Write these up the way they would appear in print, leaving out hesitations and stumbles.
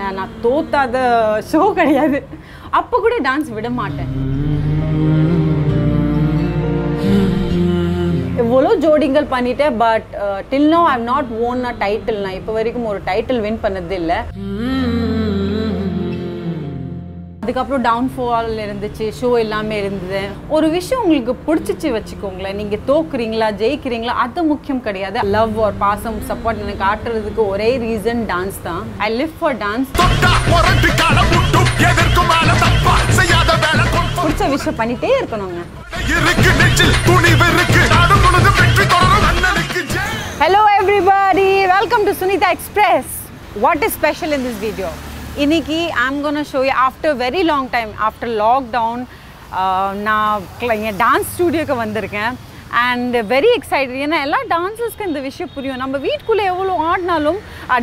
நான் தோத்தாத ஷோ கிடையாது. அப்போ கூட டான்ஸ் விட மாட்டேன். எவ்வளோ ஜோடிங்கள் பண்ணிட்டேன், but till now I have not won a title. நான் இப்போ வரைக்கும் ஒரு டைட்டில் வின் பண்ணது இல்லை. அதுக்கப்புறம் டவுன்ஃபால் இருந்துச்சு, ஷோ எல்லாமே இருந்தது. ஒரு விஷயம் உங்களுக்கு பிடிச்சிச்சு வச்சுக்கோங்களேன், நீங்கள் தோக்குறீங்களா ஜெயிக்கிறீங்களா அது முக்கியம் கிடையாது. லவ் ஒரு பாசம் சப்போர்ட் எனக்கு ஆட்டுறதுக்கு ஒரே ரீசன் டான்ஸ் தான். I live for dance. பிடிச்ச விஷயம் பண்ணிட்டே இருக்கணுங்க. Hello everybody, welcome to Sunita express. What is special in this video? இன்னைக்கு I'm gonna show you after very long time, after lockdown நான் என் டான்ஸ் ஸ்டூடியோக்கு வந்திருக்கேன். And very excited. ஏன்னா எல்லா டான்ஸர்ஸ்க்கு இந்த விஷயம் புரியும், நம்ம வீட்டுக்குள்ளே எவ்வளோ ஆடினாலும்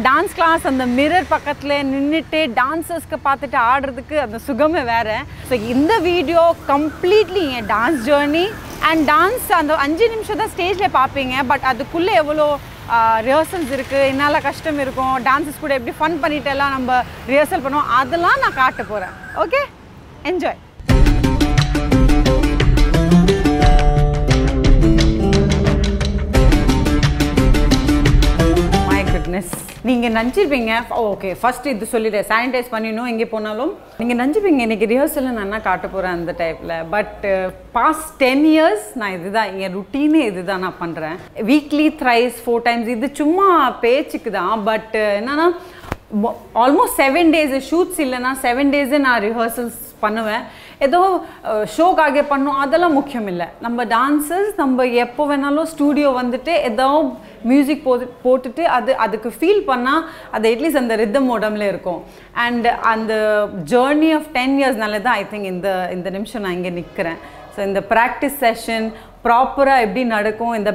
டான்ஸ் கிளாஸ் அந்த மிரர் பக்கத்தில் நின்றுட்டு டான்ஸர்ஸ்க்கு பார்த்துட்டு ஆடுறதுக்கு அந்த சுகமே வேறு. ஸோ இந்த வீடியோ கம்ப்ளீட்லி என் டான்ஸ் ஜேர்னி அண்ட் டான்ஸ். அந்த 5 நிமிஷம் தான் ஸ்டேஜில் பார்ப்பீங்க, பட் அதுக்குள்ளே எவ்வளோ ரிஹர்சல்ஸ் இருக்குது, என்னால் கஷ்டம் இருக்கும், டான்ஸஸ் கூட எப்படி ஃபன் பண்ணிட்டெல்லாம் நம்ம ரிஹர்சல் பண்ணுவோம், அதெல்லாம் நான் காட்ட போகிறேன். Okay, enjoy. மை குட்னஸ், நீங்கள் நினச்சிருப்பீங்க ஓகே ஃபஸ்ட்டு இது சொல்லிவிட்டேன் சானிடைஸ் பண்ணிடணும் எங்கே போனாலும். நீங்கள் நினச்சிப்பீங்க இன்றைக்கி ரிஹர்சலில் நான் என்ன காட்ட போகிறேன் அந்த டைப்பில், பட் பாஸ்ட் 10 years நான் இது தான் என் ருட்டீனே, இது தான் நான் பண்ணுறேன். வீக்லி த்ரைஸ் 4 times, இது சும்மா பேச்சுக்கு தான். பட் என்னென்னா ஆல்மோஸ்ட் 7 days ஷூட்ஸ் இல்லைன்னா 7 days நான் ரிஹர்சல்ஸ் பண்ணுவேன். ஏதோ ஷோக்காக பண்ணும் அதெல்லாம் முக்கியம் இல்லை. நம்ம டான்ஸர்ஸ் நம்ம எப்போ வேணாலும் ஸ்டூடியோ வந்துட்டு ஏதோ மியூசிக் போட்டுட்டு அதுக்கு ஃபீல் பண்ணால் அது அட்லீஸ்ட் அந்த ரித்தம் உடம்புல இருக்கும். அண்ட் அந்த ஜேர்னி ஆஃப் 10 yearsனால தான் ஐ திங்க் இந்த நிமிஷம் நான் இங்கே நிற்கிறேன். ஸோ இந்த ப்ராக்டிஸ் செஷன் ப்ராப்பராக எப்படி நடக்கும், இந்த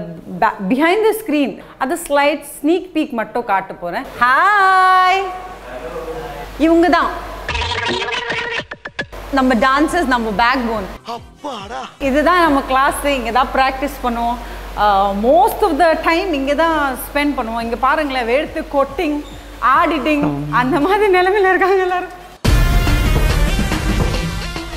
பிஹைண்ட் த ஸ்க்ரீன் அது ஸ்லைட் ஸ்னீக் பீக் மட்டும் காட்ட போகிறேன். ஹாய், இவங்க தான் நம்ம டான்சர்ஸ், நம்ம பேக் போன். இதுதான் நம்ம கிளாஸ், இங்கே தான் ப்ராக்டிஸ் பண்ணுவோம். மோஸ்ட் ஆஃப் த டைம் இங்கே தான் ஸ்பெண்ட் பண்ணுவோம். இங்கே பாருங்களேன், வேர்த்து கொட்டிங் ஆடிட்டிங் அந்த மாதிரி நிலைமையில் இருக்காங்க எல்லாரும்.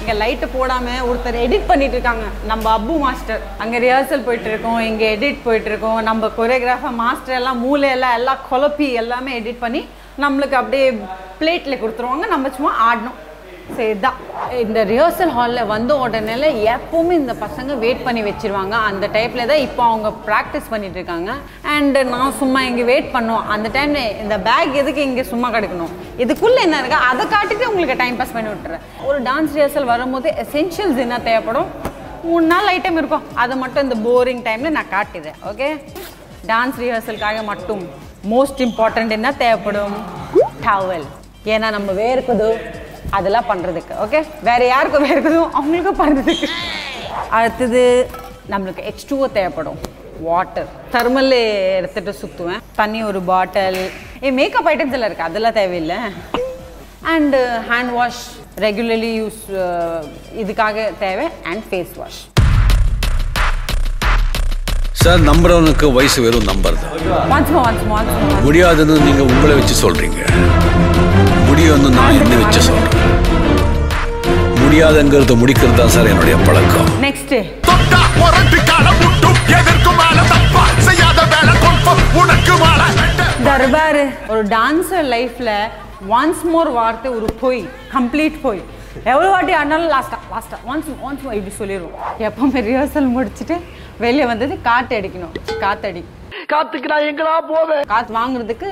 இங்கே லைட்டு போடாமல் ஒருத்தர் எடிட் பண்ணிட்டு இருக்காங்க, நம்ம அப்பு மாஸ்டர். அங்கே ரிஹர்சல் போயிட்டு இருக்கோம், இங்கே எடிட் போயிட்டு இருக்கோம். நம்ம கொரியோகிராஃபர் மாஸ்டர் எல்லாம் மூளையெல்லாம் எல்லாம் குழப்பி எல்லாமே எடிட் பண்ணி நம்மளுக்கு அப்படியே பிளேட்டில் கொடுத்துருவாங்க, நம்ம சும்மா ஆடணும். சரி தான், இந்த ரிஹர்சல் ஹாலில் வந்த உடனே எப்போவுமே இந்த பசங்க வெயிட் பண்ணி வச்சுருவாங்க. அந்த டைப்பில் தான் இப்போ அவங்க ப்ராக்டிஸ் பண்ணிகிட்டு இருக்காங்க. அண்டு நான் சும்மா இங்கே வெயிட் பண்ணுவோம். அந்த டைமில் இந்த பேக் எதுக்கு இங்கே சும்மா கிடைக்கணும், இதுக்குள்ளே என்ன இருக்கா அதை காட்டிட்டு உங்களுக்கு டைம் பாஸ் பண்ணி விட்டுறேன். ஒரு டான்ஸ் ரிஹர்சல் வரும்போது எசென்ஷியல்ஸ் என்ன தேவைப்படும், 3 நாள் ஐட்டம் இருக்கும், அது மட்டும் இந்த போரிங் டைமில் நான் காட்டிடுறேன். ஓகே, டான்ஸ் ரிஹர்சலுக்காக மட்டும் மோஸ்ட் இம்பார்ட்டண்ட் என்ன தேவைப்படும், டவல். ஏன்னா நம்ம வேர்க்குது அதெல்லாம் பண்ணுறதுக்கு. ஓகே, வேறு யாருக்கும் வேறுக்குதோ அவங்களுக்கும் பண்ணுறதுக்கு. அடுத்தது நம்மளுக்கு H2O தேவைப்படும், வாட்டர். தர்மல்லே எடுத்துகிட்டு சுற்றுவேன், தண்ணி ஒரு பாட்டில். மேக்கப் ஐட்டம்ஸ் எல்லாம் இருக்குது, அதெல்லாம் தேவையில்லை. And hand wash regularly use இதுக்காக தேவை. And face wash. சார், நம்புறவனுக்கு வயசு வெறும் நம்பர் தான். முடியாதுன்னு நீங்கள் உங்களை வச்சு சொல்கிறீங்க, முடியும்னு நான் என்ன வச்சு சொல்கிறேன். முடியாதுங்கிறத முடிக்கிறது தான் சார் என்னுடைய பழக்கம். நெக்ஸ்ட், தர்பார். ஒரு டான்ஸர் லைஃப்பில் ஒன்ஸ் மோர் வார்த்தை ஒரு பொய், கம்ப்ளீட் பொய். எவ்வளோ வாட்டி ஆனாலும் லாஸ்ட்டாக ஒன்ஸ் இப்படி சொல்லிடுவோம். எப்போவுமே ரிஹர்சல் முடிச்சுட்டு வெளியே வந்தது காற்று அடிக்கணும். காற்றுக்கு நான் எங்களா போவேன். காற்று வாங்குறதுக்கு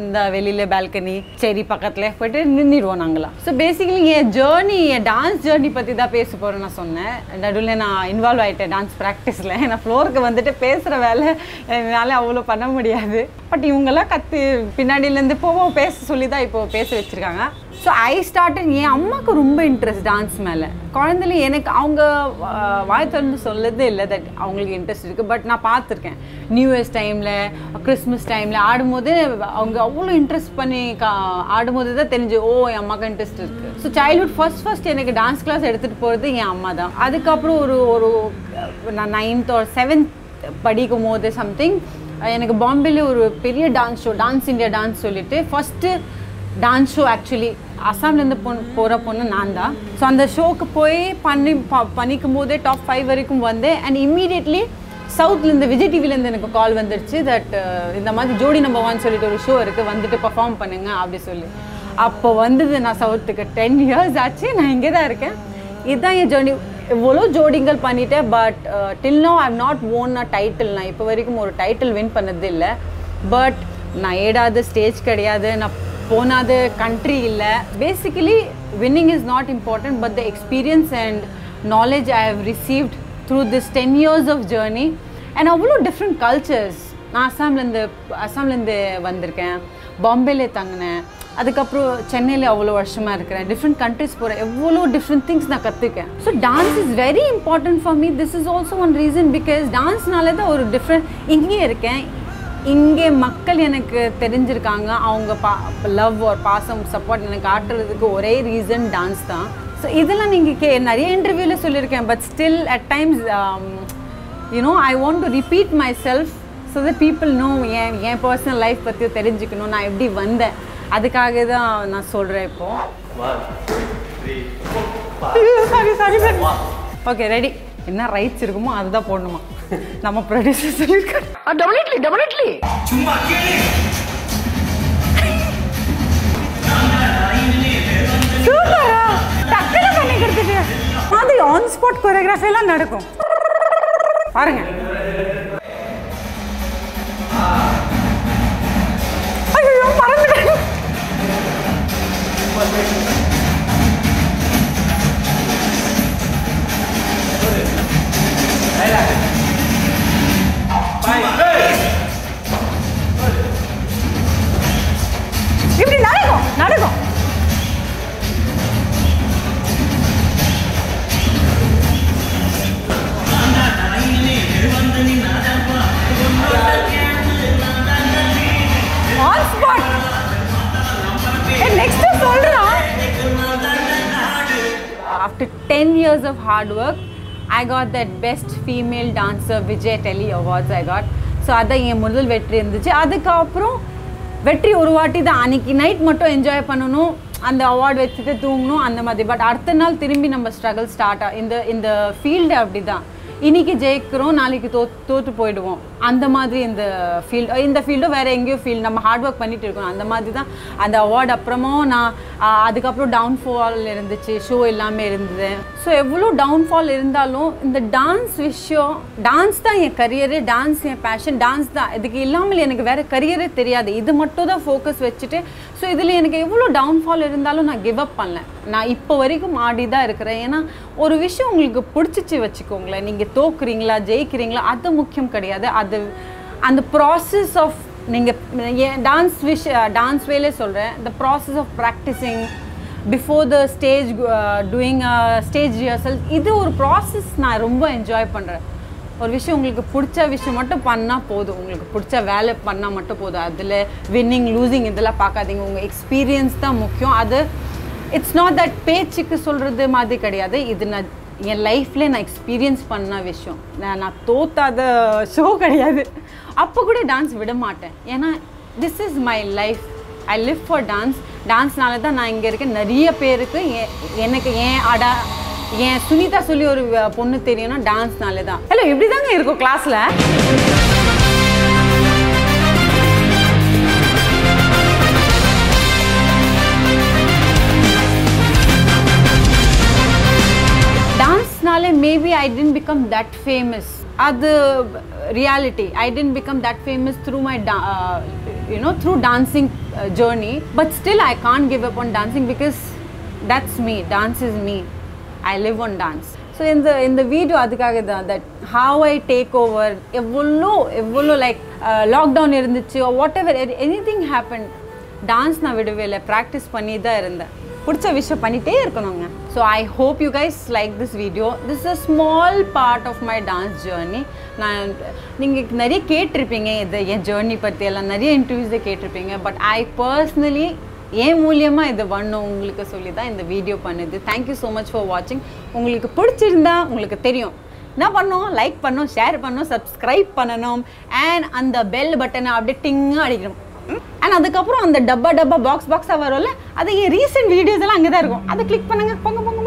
இந்த வெளியில் பால்கனி செடி பக்கத்தில் போயிட்டு நின்றுடுவோம் நாங்களாம். ஸோ பேசிக்கலி என் ஜேர்னி, என் டான்ஸ் ஜேர்னி பற்றி தான் பேச போகிறேன்னு நான் சொன்னேன். நடுவில் நான் இன்வால்வ் ஆகிட்டேன் டான்ஸ் ப்ராக்டிஸில். ஏன்னா ஃப்ளோருக்கு வந்துட்டு பேசுகிற வேலை என்னால் அவ்வளோ பண்ண முடியாது. பட் இவங்கெல்லாம் கற்று பின்னாடியிலேருந்து போவோம் பேச சொல்லி தான் இப்போது பேச வச்சுருக்காங்க. So I started. என் அம்மாவுக்கு ரொம்ப இன்ட்ரெஸ்ட் டான்ஸ் மேலே குழந்தைல. எனக்கு அவங்க வாய் திறந்து சொல்லதே இல்லை தட் அவங்களுக்கு இன்ட்ரெஸ்ட் இருக்குது. பட் நான் பார்த்துருக்கேன் நியூ இயர்ஸ் டைமில் கிறிஸ்மஸ் டைமில் ஆடும்போது அவங்க அவ்வளோ இன்ட்ரெஸ்ட் பண்ணி ஆடும்போது தான் தெரிஞ்சு ஓ என் அம்மாவுக்கு இன்ட்ரெஸ்ட் இருக்குது. ஸோ சைல்ட்ஹுட் ஃபர்ஸ்ட் எனக்கு டான்ஸ் கிளாஸ் எடுத்துகிட்டு போகிறது என் அம்மா தான். அதுக்கப்புறம் ஒரு நான் 9th or 7th படிக்கும் போது சம்திங் எனக்கு பாம்பேயில் ஒரு பெரிய dance show, dance India dance சொல்லிவிட்டு ஃபஸ்ட்டு டான்ஸ் ஷோ ஆக்சுவலி அசாம்லேருந்து போகிற பொண்ணு நான் தான். ஸோ அந்த ஷோக்கு போய் பண்ணிக்கும் போதே டாப் 5 வரைக்கும் வந்தேன். அண்ட் இம்மீடியட்லி சவுத்லேருந்து விஜய் டிவிலேருந்து எனக்கு கால் வந்துடுச்சு, தட் இந்த மாதிரி ஜோடி No. 1 சொல்லிட்டு ஒரு ஷோ இருக்குது, வந்துட்டு பர்ஃபார்ம் பண்ணுங்க அப்படி சொல்லி. அப்போ வந்தது. நான் சவுத்துக்கு 10 years ஆச்சு, நான் இங்கே தான் இருக்கேன். இதுதான் என் ஜோடி. எவ்வளோ ஜோடிங்கள் பண்ணிட்டேன், but till now I have not won a title. நான் இப்போ வரைக்கும் ஒரு டைட்டில் வின் பண்ணது இல்லை. பட் நான் ஏடாது ஸ்டேஜ் கிடையாது, நான் போனாது கண்ட்ரி இல்லை. Basically winning is not important, but the experience and knowledge I have received through this 10 years of journey. And அவ்வளோ different cultures. நான் அசாம்லேருந்து வந்திருக்கேன், பாம்பேலே தங்கினேன், அதுக்கப்புறம் சென்னையில் அவ்வளோ வருஷமாக இருக்கிறேன், டிஃப்ரெண்ட் கண்ட்ரிஸ் போகிறேன், எவ்வளோ டிஃப்ரெண்ட் திங்ஸ் நான் கற்றுக்கேன். So dance is very important for me. This is also one reason, because டான்ஸ்னால தான் ஒரு டிஃப்ரெண்ட். இங்கேயே இருக்கேன், இங்கே மக்கள் எனக்கு தெரிஞ்சிருக்காங்க, அவங்க லவ் ஒரு பாசம் சப்போர்ட் எனக்கு ஆட்டுறதுக்கு ஒரே ரீசன் டான்ஸ் தான். ஸோ இதெல்லாம் நீங்கள் நிறைய இன்டர்வியூவில் சொல்லியிருக்கேன், but still at times you know I want to repeat myself so that people know. என் பர்சனல் லைஃப் பற்றி தெரிஞ்சுக்கணும், நான் எப்படி வந்தேன், அதுக்காக தான் நான் சொல்கிறேன் இப்போது. Sorry okay ready. என்ன ரைட்ஸ் இருக்குமோ அதுதான் போடணுமா, நம்ம ப்ரொடியூசர் சொல்லியிருக்காரு. அது ஆன் ஸ்பாட் கோரியோகிராஃபி எல்லாம் நடக்கும் பாருங்க. ஐயோ மறந்துட்டேன். இப்படி நடக்கும் நடக்கும். After 10 years of hard work, I got that Best Female Dancer Vijay Telly Awards I got. So adha en mudal vetri irundhuchu. Adukaprom vetri oru vaati da aniki night mattum enjoy pannanum, and award vechittu thoongnum andha madhi. But adutha naal thirumbi namba struggle start in the field abadi da. இன்னைக்கு ஜெயிக்கிறோம், நாளைக்கு தோற்று போயிடுவோம், அந்த மாதிரி இந்த ஃபீல்டும் வேறு எங்கேயோ field நம்ம ஹார்ட் ஒர்க் பண்ணிகிட்டு இருக்கோம். அந்த மாதிரி தான் அந்த அவார்டு. அப்புறமும் நான் அதுக்கப்புறம் டவுன்ஃபால் இருந்துச்சு, ஷோ எல்லாமே இருந்தது. ஸோ எவ்வளோ டவுன்ஃபால் இருந்தாலும் இந்த டான்ஸ் விஷயம், டான்ஸ் தான் என் கரியரு, டான்ஸ் என் பேஷன், டான்ஸ் தான். இதுக்கு இல்லாமல் எனக்கு வேறு கரியரே தெரியாது, இது மட்டும் தான் ஃபோக்கஸ் வச்சுட்டு. ஸோ இதில் எனக்கு எவ்வளோ டவுன்ஃபால் இருந்தாலும் நான் கிவ் அப் பண்ணல, நான் இப்போ வரைக்கும் ஆடி தான் இருக்கிறேன். ஏன்னா ஒரு விஷயம் உங்களுக்கு பிடிச்சிச்சு வச்சுக்கோங்களேன், நீங்கள் தோக்குறீங்களா ஜெயிக்கிறீங்களா அது முக்கியம் கிடையாது, அது அந்த ப்ராசஸ் ஆஃப் நீங்கள் டான்ஸ் வேலே சொல்கிறேன், இந்த process of practising before the stage, doing stage rehearsal, இது ஒரு ப்ராசஸ் நான் ரொம்ப என்ஜாய் பண்ணுறேன். ஒரு விஷயம் உங்களுக்கு பிடிச்ச விஷயம் மட்டும் பண்ணால் போதும், உங்களுக்கு பிடிச்ச வேலை பண்ணால் மட்டும் போதும். அதில் வின்னிங் லூசிங் இதெல்லாம் பார்க்காதீங்க, உங்கள் எக்ஸ்பீரியன்ஸ் தான் முக்கியம். அது இட்ஸ் நாட் தட் பேச்சுக்கு சொல்கிறது மாதிரி கிடையாது, இது நான் என் லைஃப்ல நான் எக்ஸ்பீரியன்ஸ் பண்ண விஷயம். நான் தோத்தாத ஷோ கிடையாது, அப்போ கூட டான்ஸ் விட மாட்டேன். ஏன்னா this is my life, I live for dance. டான்ஸ்னால தான் நான் இங்கே இருக்கேன். நிறைய பேருக்கு எனக்கு ஏன் சுனிதா சொல்லி ஒரு பொண்ணு தெரியும்னா டான்ஸ்னால தான். ஹலோ இப்படி தாங்க இருக்கும் கிளாஸில். Maybe I didn't become that famous. Other reality, I didn't become that famous through my through dancing journey. But still, I can't give up on dancing because that's me. Dance is me. I live on dance. So in the video, adhukaga that how I take over. Evolo like lockdown irundichu or whatever, anything happened. Dance na viduvela practice panni da irundha. பிடிச்ச விஷயம் பண்ணிகிட்டே இருக்கணுங்க. So I hope you guys like this video. This a small part of my dance journey. நான் நீங்கள் நிறைய கேட்டிருப்பீங்க, இது என் journey பற்றி எல்லாம் நிறைய இன்டர்வியூஸில் கேட்டிருப்பீங்க. பட் ஐ பர்சனலி ஏன் மூலியமாக இதை பண்ணணும் உங்களுக்கு சொல்லி தான் இந்த வீடியோ பண்ணுது. தேங்க்யூ ஸோ மச் ஃபார் வாட்சிங். உங்களுக்கு பிடிச்சிருந்தா உங்களுக்கு தெரியும் என்ன பண்ணோம், லைக் பண்ணோம், ஷேர் பண்ணோம், சப்ஸ்கிரைப் பண்ணணும், அண்ட் அந்த பெல் பட்டனை அப்படியே டிங்காக அடிக்கணும். அண்ட் அதுக்கப்புறம் அந்த டப்பா பாக்ஸாக வரும்ல, அது ரீசெண்ட் வீடியோஸ் எல்லாம் அங்கே தான் இருக்கும். அதை கிளிக் பண்ணுங்க, போங்க போங்க.